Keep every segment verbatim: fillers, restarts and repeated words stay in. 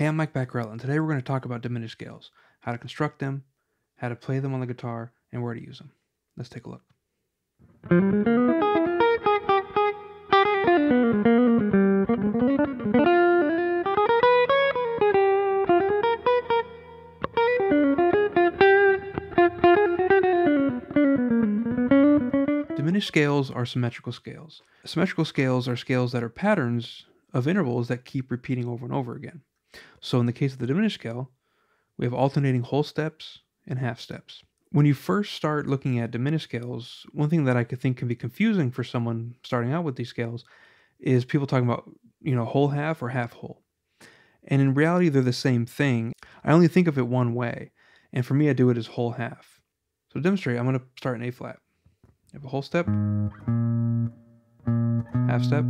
Hey, I'm Mike Bacarella, and today we're going to talk about diminished scales, how to construct them, how to play them on the guitar, and where to use them. Let's take a look. Diminished scales are symmetrical scales. Symmetrical scales are scales that are patterns of intervals that keep repeating over and over again. So in the case of the diminished scale, we have alternating whole steps and half steps. When you first start looking at diminished scales, one thing that I could think can be confusing for someone starting out with these scales is people talking about, you know, whole half or half whole. And in reality, they're the same thing. I only think of it one way. And for me, I do it as whole half. So to demonstrate, I'm going to start in A flat. I have a whole step, half step,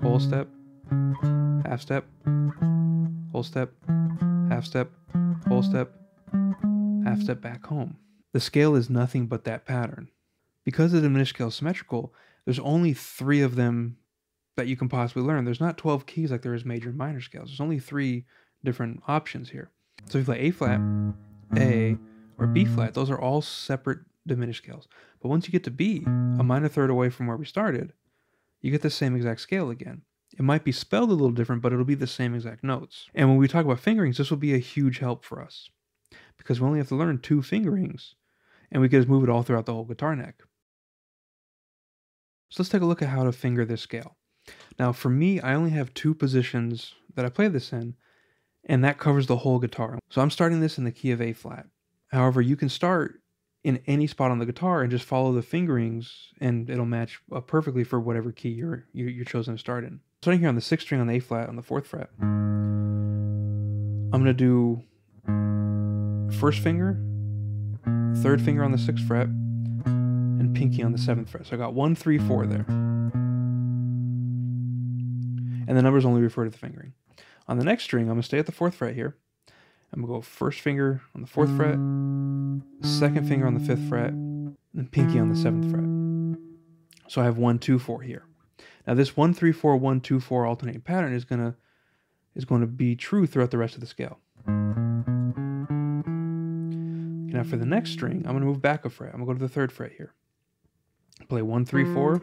whole step, half step, whole step, half step, whole step, half step back home. The scale is nothing but that pattern. Because the diminished scale is symmetrical, there's only three of them that you can possibly learn. There's not twelve keys like there is major and minor scales. There's only three different options here. So if you play A flat, A, or B flat, those are all separate diminished scales. But once you get to B, a minor third away from where we started, you get the same exact scale again. It might be spelled a little different, but it'll be the same exact notes. And when we talk about fingerings, this will be a huge help for us, because we only have to learn two fingerings, and we can just move it all throughout the whole guitar neck. So let's take a look at how to finger this scale. Now for me, I only have two positions that I play this in, and that covers the whole guitar. So I'm starting this in the key of A flat. However, you can start in any spot on the guitar and just follow the fingerings, and it'll match up perfectly for whatever key you're, you're chosen to start in. Starting here on the sixth string on the A flat on the fourth fret, I'm going to do first finger, third finger on the sixth fret, and pinky on the seventh fret. So I got one, three, four there. And the numbers only refer to the fingering. On the next string, I'm going to stay at the fourth fret here. I'm going to go first finger on the fourth fret, second finger on the fifth fret, and pinky on the seventh fret. So I have one, two, four here. Now this one, three, four, one, two, four alternating pattern is going to is going to be true throughout the rest of the scale. Now for the next string, I'm going to move back a fret. I'm going to go to the third fret here. Play one, three, four.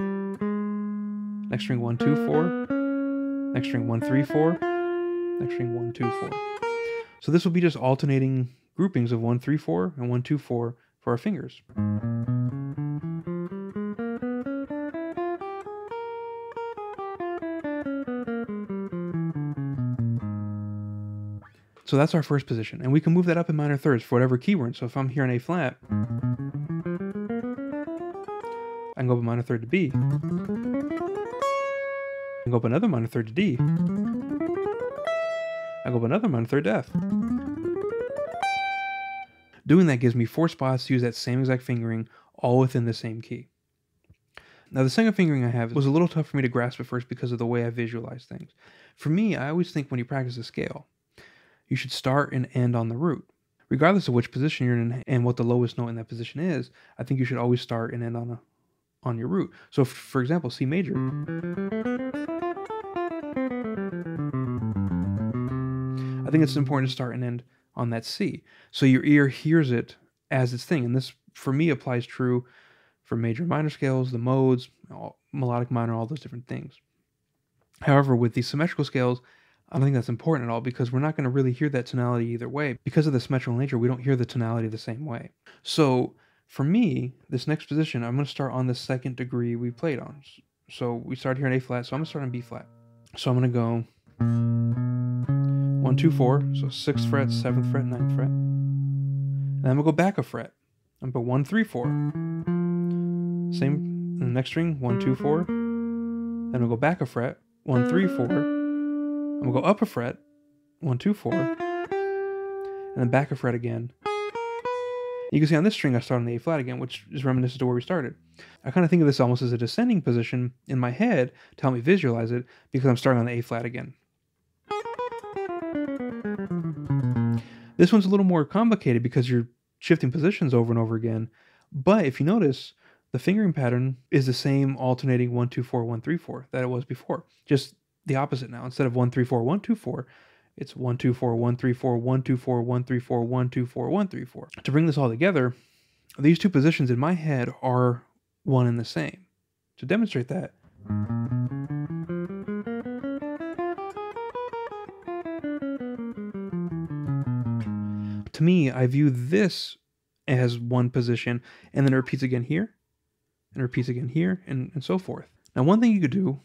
Next string, one, two, four. Next string, one, three, four. Next string, one, two, four. So this will be just alternating groupings of one, three, four, and one, two, four for our fingers. So that's our first position, and we can move that up in minor thirds for whatever key we're in. So if I'm here in A flat, I can go up a minor third to B, I can go up another minor third to D, I can go up another minor third to F. Doing that gives me four spots to use that same exact fingering, all within the same key. Now the second fingering I have was a little tough for me to grasp at first because of the way I visualize things. For me, I always think when you practice a scale, you should start and end on the root. Regardless of which position you're in and what the lowest note in that position is, I think you should always start and end on a, on your root. So if, for example, C major. I think it's important to start and end on that C, so your ear hears it as its thing. And this, for me, applies true for major and minor scales, the modes, all, melodic minor, all those different things. However, with these symmetrical scales, I don't think that's important at all, because we're not going to really hear that tonality either way. Because of the symmetrical nature, we don't hear the tonality the same way. So for me, this next position, I'm going to start on the second degree we played on. So we start here in A flat, so I'm going to start on B flat. So I'm going to go one, two, four, so sixth fret, seventh fret, ninth fret. And then I'm going to go back a fret. I'm going to go one, three, four. Same, the next string, one, two, four. Then I'm going to go back a fret, one, three, four. I'm gonna go up a fret, one, two, four, and then back a fret again. You can see on this string I start on the A flat again, which is reminiscent to where we started. I kind of think of this almost as a descending position in my head to help me visualize it, because I'm starting on the A flat again. This one's a little more complicated because you're shifting positions over and over again, but if you notice, the fingering pattern is the same alternating one, two, four, one, three, four that it was before. Just the opposite now. Instead of one, three, four, one, two, four, It's one two four one three four one two four one three four one two four one three four. To bring this all together, these two positions in my head are one and the same. To demonstrate that, to me, I view this as one position, and then it repeats again here, and repeats again here, and, and so forth. Now, one thing you could do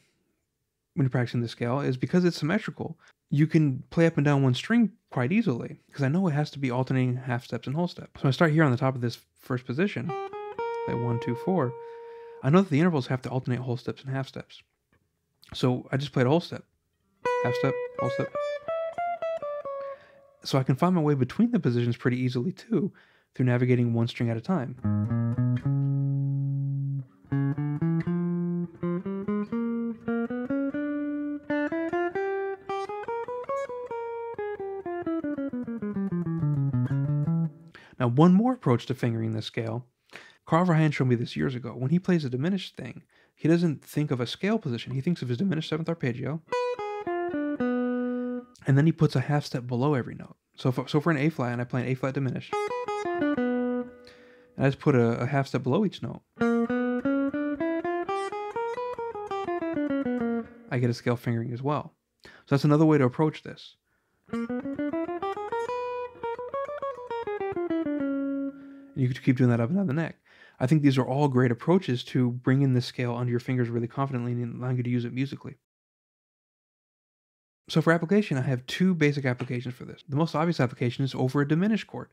when you're practicing this scale is, because it's symmetrical, you can play up and down one string quite easily, because I know it has to be alternating half steps and whole steps. So I start here on the top of this first position, play one, two, four. I know that the intervals have to alternate whole steps and half steps. So I just played a whole step, half step, whole step. So I can find my way between the positions pretty easily too, through navigating one string at a time. Now, one more approach to fingering this scale, Carl Verheyen showed me this years ago. When he plays a diminished thing, he doesn't think of a scale position. He thinks of his diminished seventh arpeggio, and then he puts a half step below every note. So if, so for an A flat, and I play an A flat diminished, and I just put a, a half step below each note, I get a scale fingering as well. So that's another way to approach this. You could keep doing that up and down the neck. I think these are all great approaches to bringing the scale under your fingers really confidently and allowing you to use it musically. So for application, I have two basic applications for this. The most obvious application is over a diminished chord.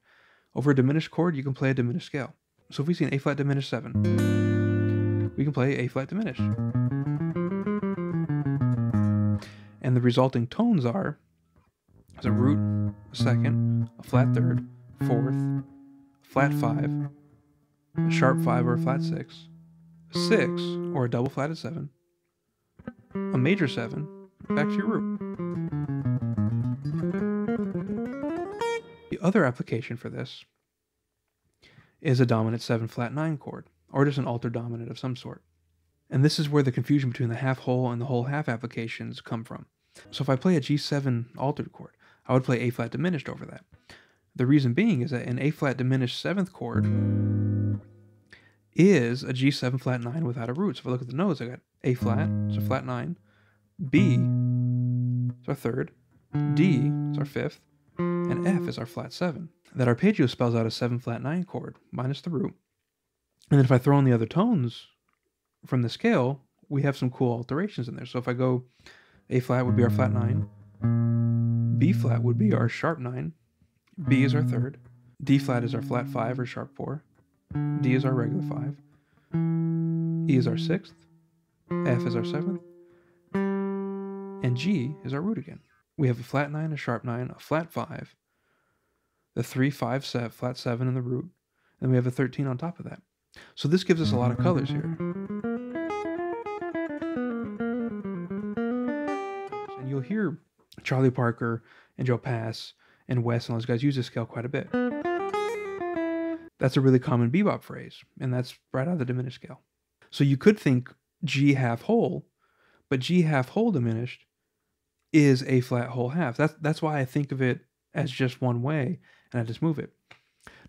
Over a diminished chord, you can play a diminished scale. So if we see an A flat diminished seven, we can play A flat diminished. And the resulting tones are as a root, a second, a flat third, fourth, flat five, a sharp five or a flat six, a six or a double flatted seven, a major seven, back to your root. The other application for this is a dominant seven flat nine chord, or just an altered dominant of some sort. And this is where the confusion between the half whole and the whole half applications come from. So if I play a G seven altered chord, I would play A flat diminished over that. The reason being is that an A flat diminished seventh chord is a G seven flat nine without a root. So if I look at the notes, I got A flat, so flat nine, B is our third, D is our fifth, and F is our flat seven. That arpeggio spells out a seven flat nine chord minus the root. And then if I throw in the other tones from the scale, we have some cool alterations in there. So if I go, A flat would be our flat nine, B flat would be our sharp nine, B is our third, D flat is our flat five or sharp four, D is our regular five, E is our sixth, F is our seventh, and G is our root again. We have a flat nine, a sharp nine, a flat five, the three, five, seven, flat seven in the root, and we have a thirteen on top of that. So this gives us a lot of colors here. And you'll hear Charlie Parker and Joe Pass and Wes and all those guys use this scale quite a bit. That's a really common bebop phrase, and that's right out of the diminished scale. So you could think G half whole, but G half whole diminished is A flat whole half. That's, that's why I think of it as just one way, and I just move it.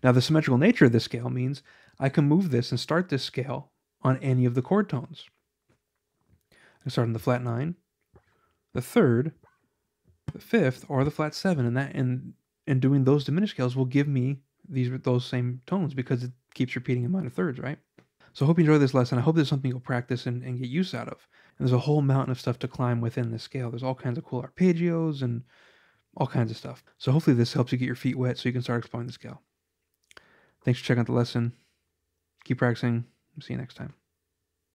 Now, the symmetrical nature of this scale means I can move this and start this scale on any of the chord tones. I can start on the flat nine, the third, the fifth, or the flat seven, and that and and doing those diminished scales will give me these those same tones, because it keeps repeating in minor thirds, right? So I hope you enjoyed this lesson. I hope there's something you'll practice and, and get use out of. And there's a whole mountain of stuff to climb within this scale. There's all kinds of cool arpeggios and all kinds of stuff. So hopefully this helps you get your feet wet so you can start exploring the scale. Thanks for checking out the lesson. Keep practicing. See you next time.